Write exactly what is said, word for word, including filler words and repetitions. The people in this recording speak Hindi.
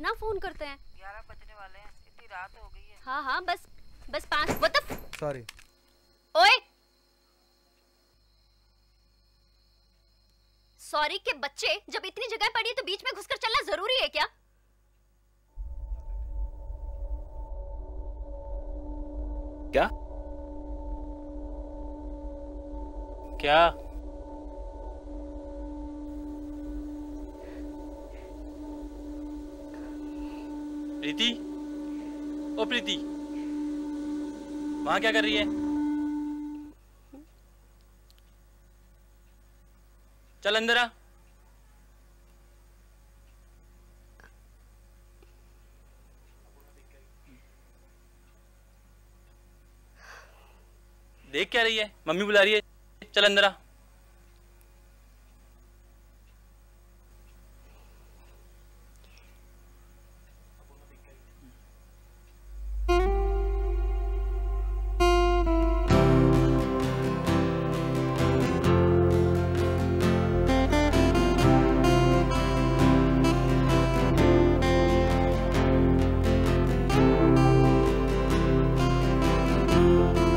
कितना फोन करते हैं। ग्यारह बजने वाले हैं, इतनी रात हो गई है। हाँ हाँ बस बस पाँच। वो तो सॉरी। ओए सॉरी के बच्चे, जब इतनी जगह पड़ी है तो बीच में घुसकर चलना जरूरी है क्या? क्या क्या प्रीति, ओ प्रीति, वहां क्या कर रही है? चल अंदर आ। देख क्या रही है? मम्मी बुला रही है, चल अंदर आ। Thank you.